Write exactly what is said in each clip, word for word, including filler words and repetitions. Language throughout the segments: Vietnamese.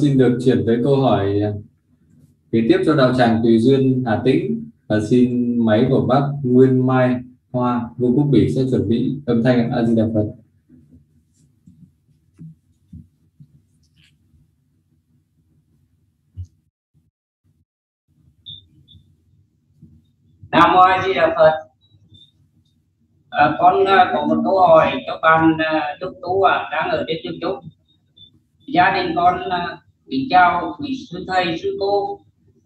Xin được chuyển tới câu hỏi kế tiếp cho Đào Tràng Tùy Duyên Hà Tĩnh, và xin máy của bác Nguyên Mai Hoa Vũ Quốc Bỉ sẽ chuẩn bị âm thanh A Di Đà Phật. Nam Mô A Di Đà Phật. À, con có một câu hỏi cho ban Trúc Tú à, đang ở trên Trúc Trúc. Gia đình con kính chào quý sư thầy, sư cô,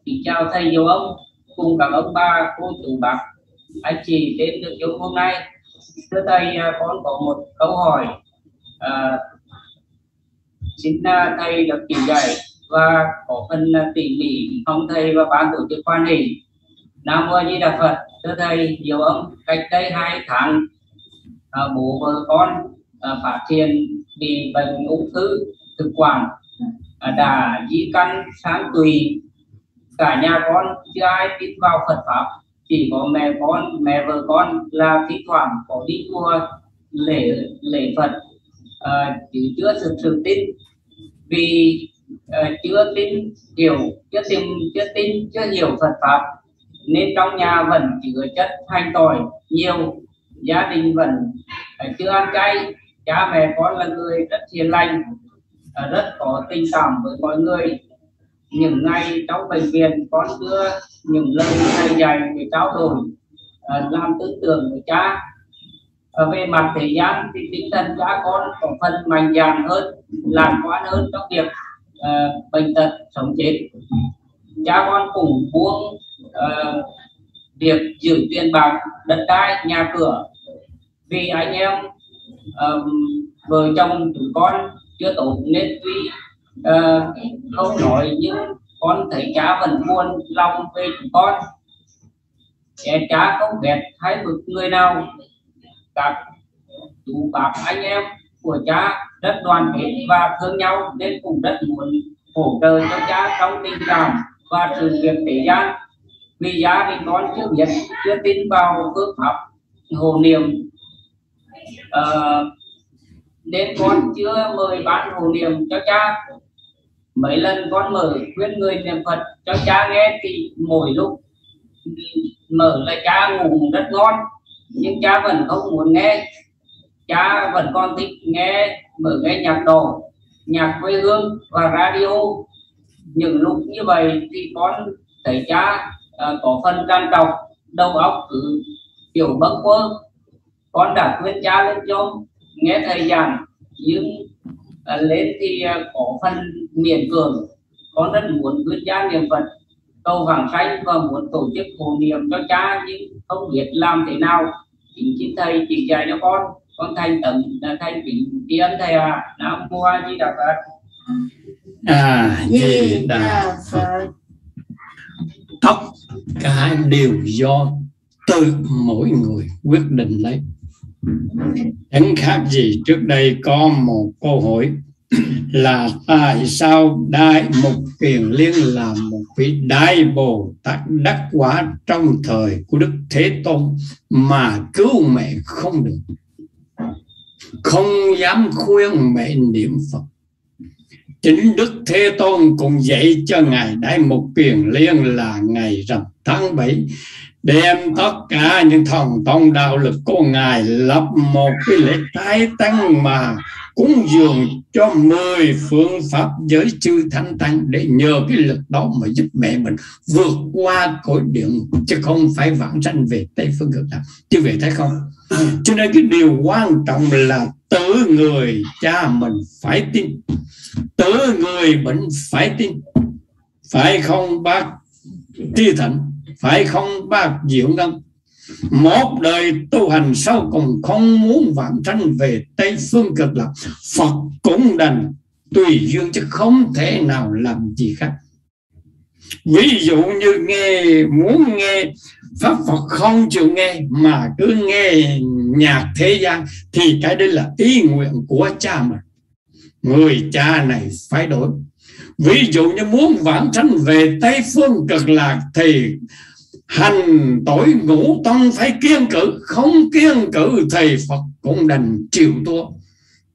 kính chào thầy Diệu Âm cùng các ông bà, cô chú bác, anh chị đến được chỗ hôm nay. Thưa thầy, con có một câu hỏi, à, xin thầy được chỉ dạy và có phần tỉ mỉ ông thầy và ban tổ chức quan hệ. Nam Mô A Di Đà Phật. Thưa thầy Diệu Âm, cách đây hai tháng à, bố vợ con à, phát hiện bị bệnh ung thư thực quản đã di căn sáng tùy. Cả nhà con chưa ai tin vào Phật pháp, chỉ có mẹ con, mẹ vợ con là thi thoảng có đi chùa lễ lễ Phật, à, chứ chưa thực sự tin, vì à, chưa tin hiểu, chưa tin, chưa tin, chưa hiểu Phật pháp, nên trong nhà vẫn chứa chất hành tỏi nhiều, gia đình vẫn à, chưa ăn chay. Cha mẹ con là người rất hiền lành, rất có tình cảm với mọi người. Những ngày trong bệnh viện, con đưa những lời thầy dạy để trao đổi, làm tư tưởng với cha. Về mặt thế gian thì tinh thần cha con có phần mạnh dạn hơn, lạc quan hơn trong việc uh, bệnh tật, sống chết. Cha con cũng buông uh, việc giữ tiền bạc, đất đai, nhà cửa, vì anh em uh, vợ chồng chúng con chưa tốt, nên tuy uh, không nói nhưng con thấy cha vẫn buồn lòng về chúng con. Cha không ghét hay bực người nào, các chú bác anh em của cha rất đoàn kết và thương nhau, nên cũng rất muốn hỗ trợ cho cha trong tình cảm và sự việc thế gian. Vì gia đình con chưa biết, chưa tin vào phương pháp hộ niệm, uh, nên con chưa mời bán hộ niệm cho cha. Mấy lần con mở khuyên người niệm Phật cho cha nghe thì mỗi lúc mở là cha ngủ rất ngon, nhưng cha vẫn không muốn nghe. Cha vẫn còn thích nghe, mở nghe nhạc đỏ, nhạc quê hương và radio. Những lúc như vậy thì con thấy cha uh, có phần trằn trọc, đầu óc cứ kiểu bâng quơ. Con đã khuyên cha lên chôm nghe thầy giảng, nhưng à, lên thì à, có phần miễn cường. Con rất muốn khuyên cha niệm Phật, cầu vãng sanh và muốn tổ chức hộ niệm cho cha, nhưng không biết làm thế nào. Chính chính thầy chỉ dạy cho con. Con thành tấm thành kính tri ân thầy à. Nam Mô A Di Đà Phật. A Di Đà Phật. Tất cả đều do tự mỗi người quyết định lấy. Chẳng khác gì trước đây có một câu hỏi là tại sao Đại Mục Kiền Liên là một vị Đại Bồ Tát đắc quả trong thời của Đức Thế Tôn mà cứu mẹ không được, không dám khuyên mẹ niệm Phật. Chính Đức Thế Tôn cũng dạy cho Ngài Đại Mục Kiền Liên là ngày rằm tháng bảy, đem tất cả những thần tông đạo lực của Ngài lập một cái lễ tái tăng mà cúng dường cho mười phương pháp giới chư thánh tăng, để nhờ cái lực đó mà giúp mẹ mình vượt qua cõi địa ngục, chứ không phải vãng sanh về Tây Phương Cực Lạc. Chứ vậy thấy không? Cho nên cái điều quan trọng là tự người cha mình phải tin, tự người bệnh phải tin. Phải không bác Trí Thịnh? Phải không bác Diệu Ngân? Một đời tu hành sau cùng không muốn vãng sanh về Tây Phương Cực Lạc, Phật cũng đành tùy duyên, chứ không thể nào làm gì khác. Ví dụ như nghe muốn nghe pháp Phật không chịu nghe mà cứ nghe nhạc thế gian, thì cái đấy là ý nguyện của cha mình. Người cha này phải đổi. Ví dụ như muốn vãng sanh về Tây Phương Cực Lạc thì hành tội ngũ tông phải kiêng cử, không kiêng cử thì Phật cũng đành chịu thua.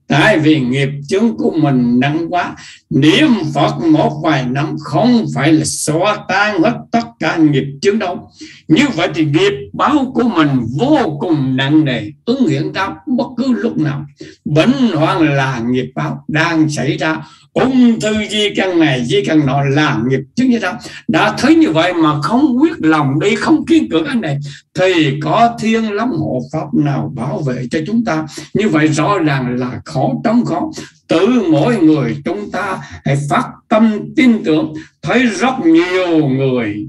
Tại vì nghiệp chướng của mình nặng quá. Niệm Phật một vài năm không phải là xóa tan hết tất cả nghiệp chướng đâu. Như vậy thì nghiệp báo của mình vô cùng nặng nề, ứng hiện ra bất cứ lúc nào. Bệnh hoạn là nghiệp báo đang xảy ra, ung thư di căn này di căn nọ là nghiệp chứng như sao. Đã thấy như vậy mà không quyết lòng đi, không kiên cường anh này, thì có thiên lắm hộ pháp nào bảo vệ cho chúng ta. Như vậy rõ ràng là khó trống khó. Tự mỗi người chúng ta hãy phát tâm tin tưởng. Thấy rất nhiều người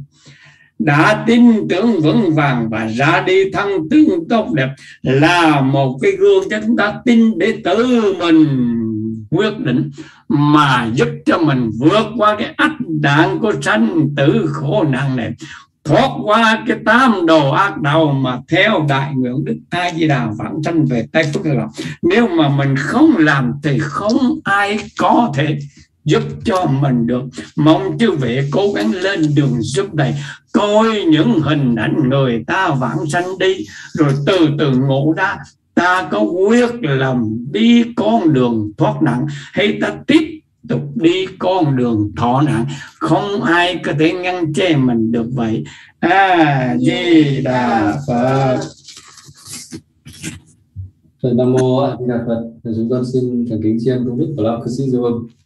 đã tin tưởng vững vàng và ra đi thăng tiến tốt đẹp là một cái gương cho chúng ta tin để tự mình quyết định mà giúp cho mình vượt qua cái ách đạn của sanh tử khổ nạn này, thoát qua cái tám đồ ác đầu mà theo đại nguyện Đức A Di Đà vãng sanh về Tây Phước Cực Lạc. Nếu mà mình không làm thì không ai có thể giúp cho mình được. Mong chư vị cố gắng lên đường giúp này, coi những hình ảnh người ta vãng sanh đi rồi từ từ ngộ ra. Ta có quyết lòng đi con đường thoát nạn hay ta tiếp tục đi con đường thọ nạn, không ai có thể ngăn che mình được vậy. A Di Đà Phật. Nam mô A Di Đà Phật. Chúng con xin thành kính tri ân công đức của lão cư sĩ Diệu Âm.